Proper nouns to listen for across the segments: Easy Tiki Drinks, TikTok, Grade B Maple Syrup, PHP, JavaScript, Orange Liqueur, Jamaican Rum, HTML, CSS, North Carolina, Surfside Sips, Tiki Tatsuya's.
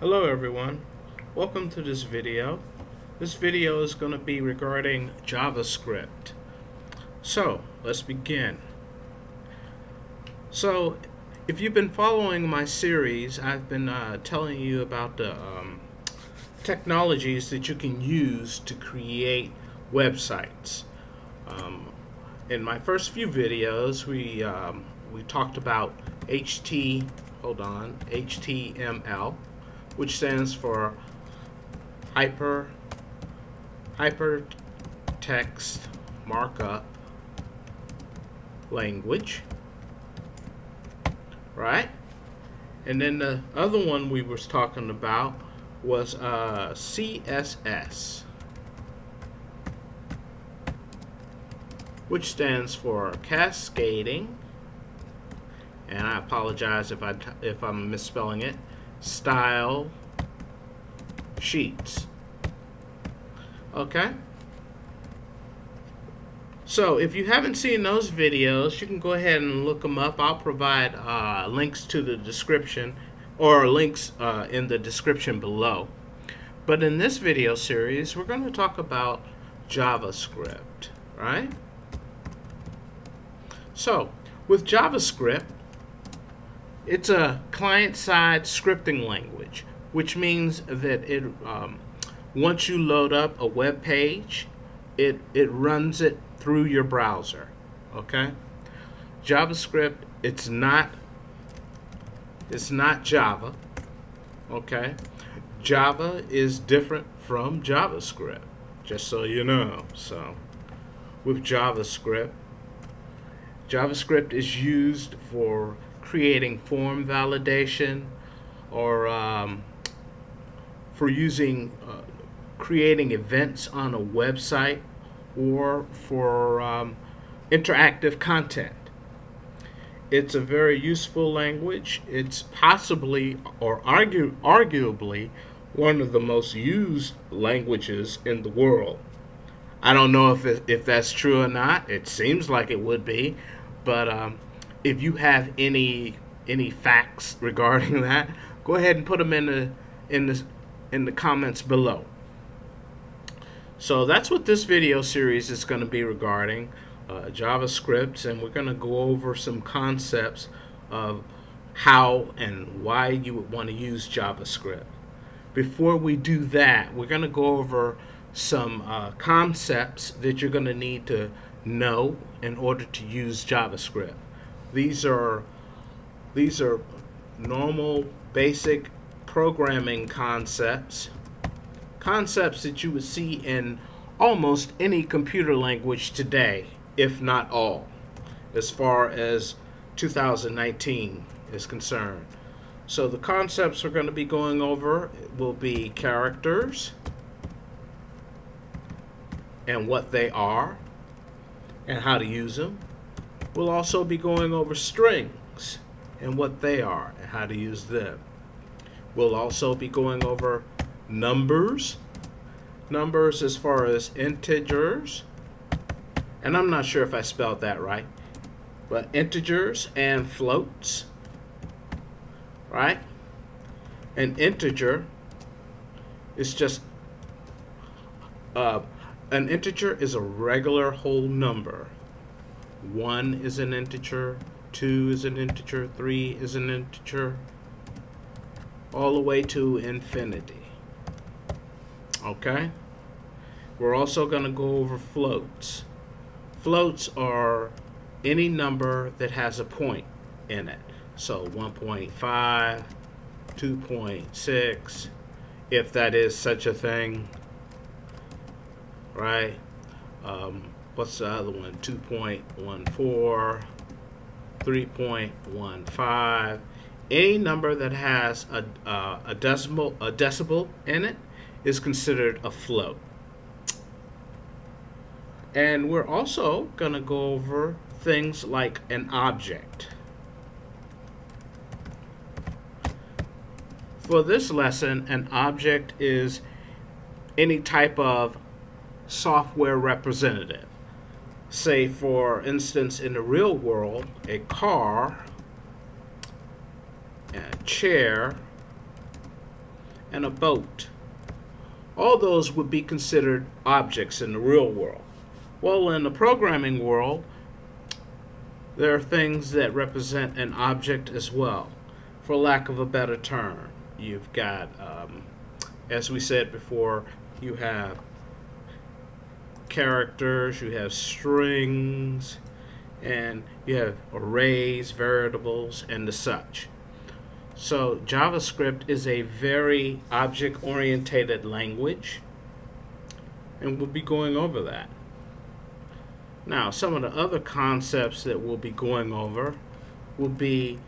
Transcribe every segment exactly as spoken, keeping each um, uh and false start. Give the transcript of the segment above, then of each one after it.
Hello everyone, welcome to this video. This video is going to be regarding JavaScript. So let's begin. So if you've been following my series, I've been uh, telling you about the um, technologies that you can use to create websites. Um, in my first few videos we, um, we talked about H T, hold on, H T M L. Which stands for hyper hypertext markup language, right? And then the other one we was talking about was uh, C S S, which stands for cascading. And I apologize if I t if I'm misspelling it. Style sheets. Okay, so if you haven't seen those videos, you can go ahead and look them up. I'll provide uh, links to the description or links uh, in the description below. But in this video series we're going to talk about JavaScript, right? So with JavaScript, it's a client-side scripting language, which means that it um, once you load up a web page, it it runs it through your browser. Okay, JavaScript it's not it's not Java. Okay, Java is different from JavaScript, just so you know. So with JavaScript, JavaScript is used for creating form validation, or um, for using uh, creating events on a website, or for um, interactive content. It's a very useful language. It's possibly or argue, arguably one of the most used languages in the world. I don't know if, it, if that's true or not. It seems like it would be, but um, if you have any any facts regarding that, go ahead and put them in the in the in the comments below. So that's what this video series is going to be regarding, uh, JavaScript, and we're going to go over some concepts of how and why you would want to use JavaScript. Before we do that, we're going to go over some uh, concepts that you're going to need to know in order to use JavaScript. These are these are normal, basic programming concepts, concepts that you would see in almost any computer language today, if not all, as far as two thousand nineteen is concerned. So the concepts we're going to be going over will be characters and what they are and how to use them. We'll also be going over strings and what they are and how to use them. We'll also be going over numbers, numbers as far as integers, and I'm not sure if I spelled that right, but integers and floats, right? An integer is just, uh, an integer is a regular whole number. One is an integer, two is an integer, three is an integer, all the way to infinity. Okay? We're also going to go over floats. Floats are any number that has a point in it. So one point five, two point six, if that is such a thing, right? Um, What's the other one? two point one four, three point one five. Any number that has a, uh, a decimal a decibel in it is considered a float. And we're also going to go over things like an object. For this lesson, an object is any type of software representative. Say, for instance, in the real world, a car, a chair, and a boat. All those would be considered objects in the real world. Well, in the programming world, there are things that represent an object as well. For lack of a better term, you've got, um, as we said before, you have characters, you have strings, and you have arrays, variables, and the such. So JavaScript is a very object-oriented language, and we'll be going over that. Now, some of the other concepts that we'll be going over will be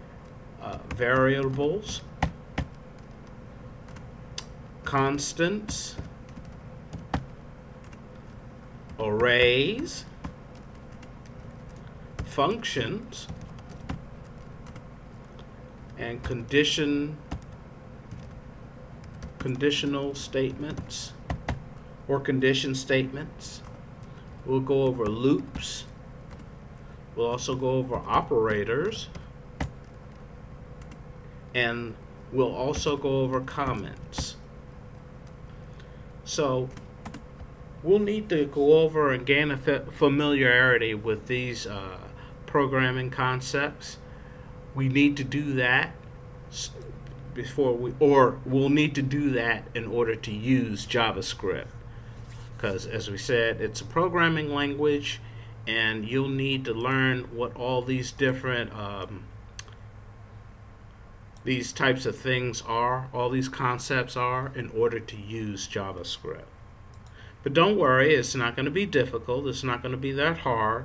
uh, variables, constants, arrays, functions, and condition, conditional statements or condition statements. We'll go over loops. We'll also go over operators. And we'll also go over comments. So we'll need to go over and gain a familiarity with these uh, programming concepts. We need to do that before we, or we'll need to do that in order to use JavaScript. Because, as we said, it's a programming language, and you'll need to learn what all these different um, these types of things are, all these concepts are, in order to use JavaScript. But don't worry, it's not going to be difficult, it's not going to be that hard.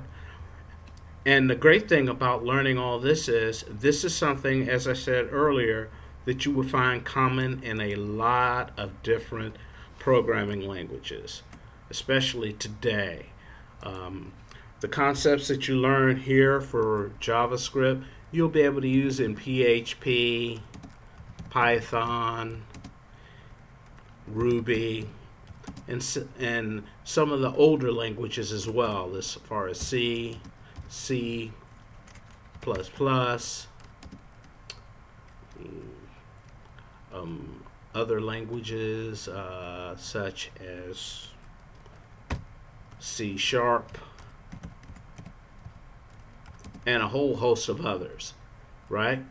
And the great thing about learning all this is, this is something, as I said earlier, that you will find common in a lot of different programming languages, especially today. Um, the concepts that you learn here for JavaScript, you'll be able to use in P H P, Python, Ruby, and, and some of the older languages as well, as far as C, C plus plus, um, other languages uh, such as C sharp, and a whole host of others, right?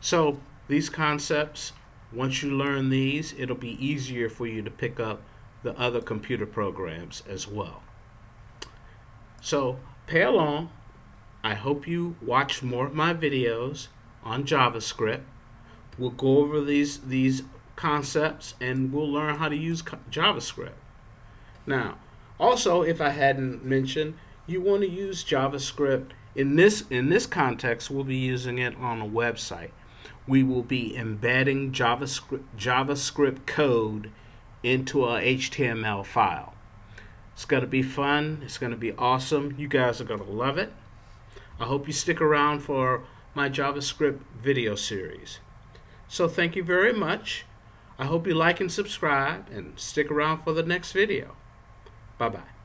So these concepts, once you learn these, it'll be easier for you to pick up the other computer programs as well. So pay along. I hope you watch more of my videos on JavaScript. We'll go over these these concepts, and we'll learn how to use JavaScript. Now, also, if I hadn't mentioned, you want to use JavaScript in this in this context. We'll be using it on a website. We will be embedding JavaScript JavaScript code into a H T M L file. It's going to be fun. It's going to be awesome. You guys are going to love it. I hope you stick around for my JavaScript video series. So thank you very much. I hope you like and subscribe, and stick around for the next video. Bye-bye.